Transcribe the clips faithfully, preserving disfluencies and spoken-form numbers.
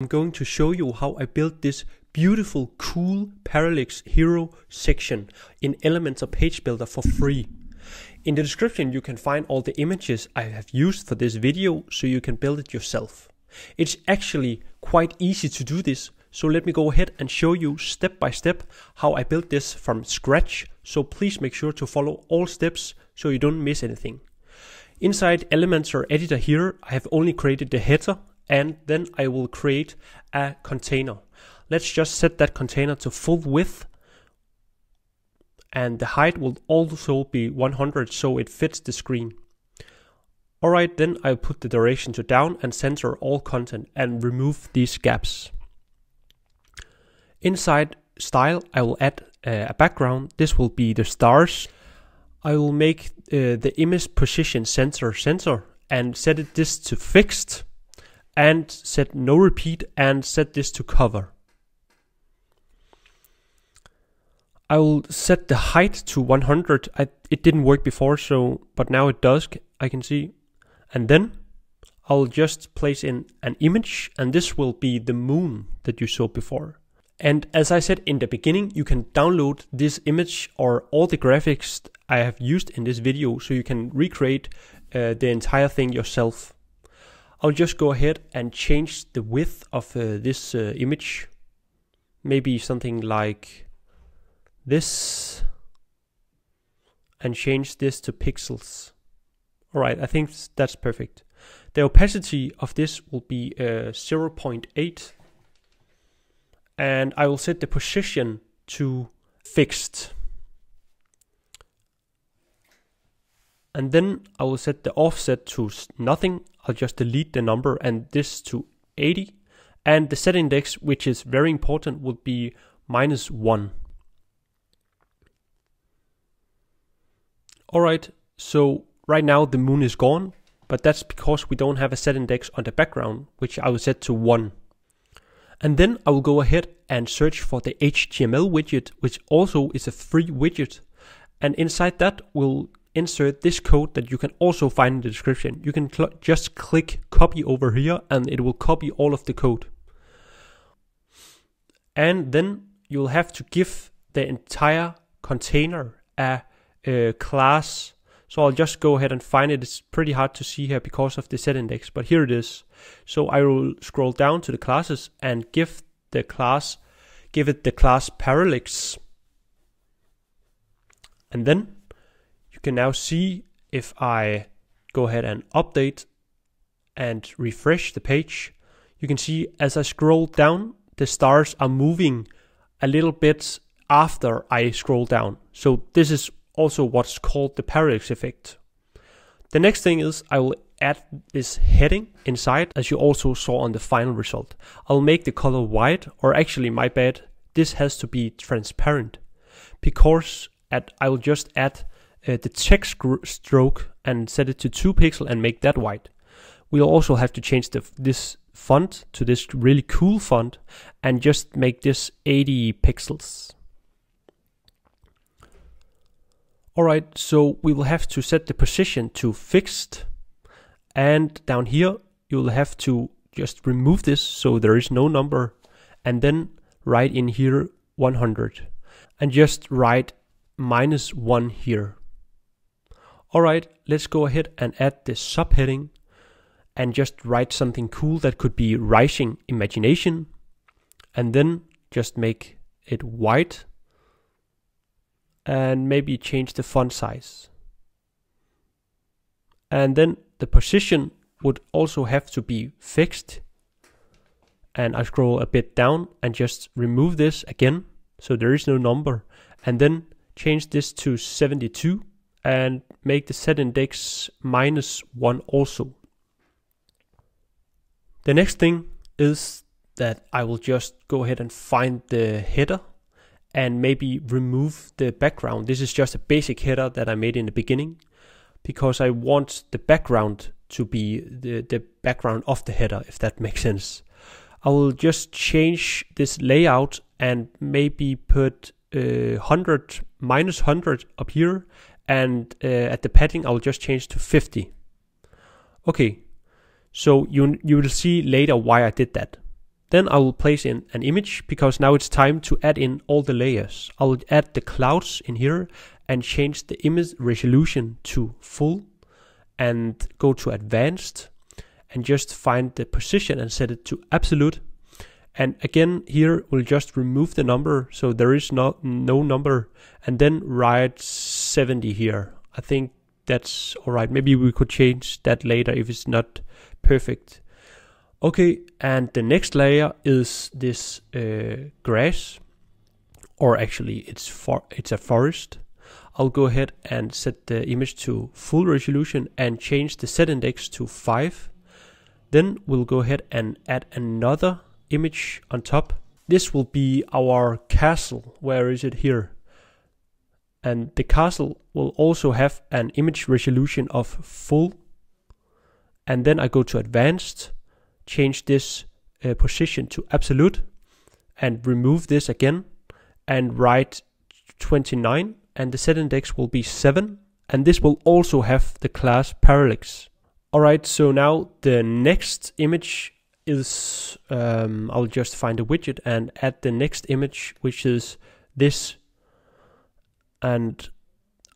I'm going to show you how I built this beautiful, cool Parallax Hero section in Elementor Page Builder for free. In the description you can find all the images I have used for this video, so you can build it yourself. It's actually quite easy to do this, so let me go ahead and show you step by step how I built this from scratch, so please make sure to follow all steps so you don't miss anything. Inside Elementor Editor here, I have only created the header, and then I will create a container. Let's just set that container to full width, and the height will also be one hundred so it fits the screen. Alright, then I'll put the duration to down and center all content and remove these gaps. Inside style I will add uh, a background. This will be the stars. I will make uh, the image position center center and set it this to fixed. And set no repeat and set this to cover. I will set the height to one hundred. I, it didn't work before, so but now it does, I can see. And then I'll just place in an image, and this will be the moon that you saw before. And as I said in the beginning, you can download this image or all the graphics I have used in this video, so you can recreate uh, the entire thing yourself. I'll just go ahead and change the width of uh, this uh, image, maybe something like this, and change this to pixels. Alright, I think that's perfect. The opacity of this will be uh, zero point eight, and I will set the position to fixed. And then I will set the offset to nothing. I'll just delete the number and this to eighty. And the set index, which is very important, would be minus one. Alright, so right now the moon is gone, but that's because we don't have a set index on the background, which I will set to one. And then I will go ahead and search for the H T M L widget, which also is a free widget. And inside that we'll insert this code that you can also find in the description. You can cl- just click copy over here and it will copy all of the code. And then you'll have to give the entire container a, a class. So I'll just go ahead and find it. It's pretty hard to see here because of the set index, but here it is. So I will scroll down to the classes and give the class, give it the class Parallax. And then you can now see if I go ahead and update and refresh the page, you can see as I scroll down, the stars are moving a little bit after I scroll down. So this is also what's called the parallax effect. The next thing is I will add this heading inside, as you also saw on the final result. I'll make the color white, or actually my bad, this has to be transparent, because at, I will just add Uh, the text stroke and set it to two pixel and make that white. We'll also have to change the, this font to this really cool font and just make this eighty pixels. Alright, so we will have to set the position to fixed, and down here you'll have to just remove this so there is no number, and then write in here one hundred and just write minus one here. Alright, let's go ahead and add this subheading and just write something cool that could be Rising Imagination, and then just make it white and maybe change the font size. And then the position would also have to be fixed, and I scroll a bit down and just remove this again so there is no number, and then change this to seventy-two and make the set index minus one also. The next thing is that I will just go ahead and find the header and maybe remove the background. This is just a basic header that I made in the beginning because I want the background to be the, the background of the header, if that makes sense. I will just change this layout and maybe put uh, one hundred, minus one hundred up here, and uh, at the padding I'll just change to fifty. Okay, so you you will see later why I did that. Then I will place in an image, because now it's time to add in all the layers. I will add the clouds in here and change the image resolution to full and go to advanced and just find the position and set it to absolute. And again, here we'll just remove the number, so there is not no number, and then write seventy here. I think that's all right. Maybe we could change that later if it's not perfect. Okay, and the next layer is this uh, grass, or actually it's for it's a forest. I'll go ahead and set the image to full resolution and change the set index to five. Then we'll go ahead and add another image on top. This will be our castle. Where is it? Here. And the castle will also have an image resolution of full. And then I go to advanced, change this uh, position to absolute and remove this again and write twenty-nine, and the set index will be seven, and this will also have the class parallax. Alright, so now the next image is, um, I'll just find a widget and add the next image, which is this, and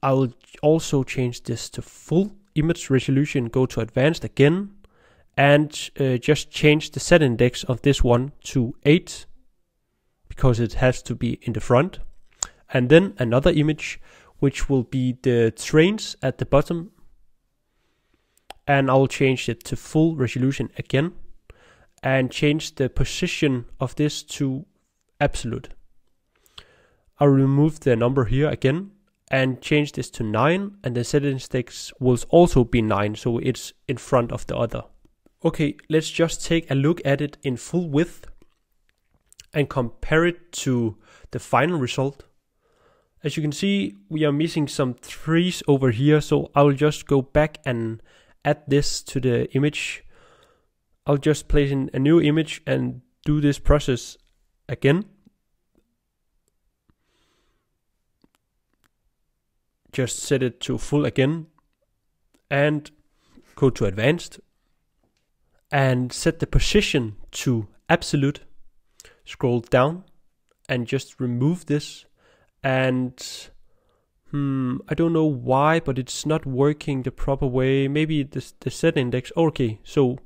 I'll also change this to full image resolution, go to advanced again, and uh, just change the set index of this one to eight, because it has to be in the front. And then another image, which will be the trains at the bottom, and I'll change it to full resolution again and change the position of this to absolute. I'll remove the number here again and change this to nine, and the set index will also be nine, so it's in front of the other. Okay, let's just take a look at it in full width and compare it to the final result. As you can see, we are missing some trees over here, so I will just go back and add this to the image. I'll just place in a new image and do this process again. Just set it to full again and go to advanced and set the position to absolute. Scroll down and just remove this, and hmm, I don't know why, but it's not working the proper way. Maybe this, the set index, okay, so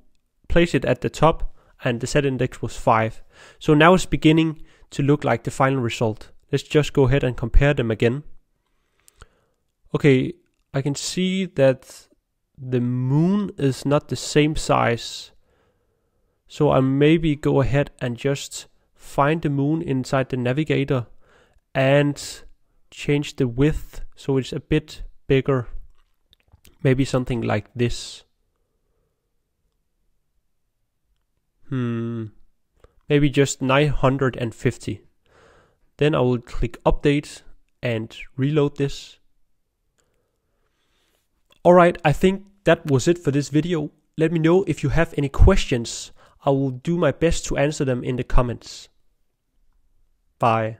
place it at the top, and the set index was five. So now it's beginning to look like the final result. Let's just go ahead and compare them again. Okay, I can see that the moon is not the same size, so I maybe go ahead and just find the moon inside the navigator and change the width so it's a bit bigger, maybe something like this. Hmm, maybe just nine hundred fifty. Then I will click update and reload this. Alright, I think that was it for this video. Let me know if you have any questions. I will do my best to answer them in the comments. Bye.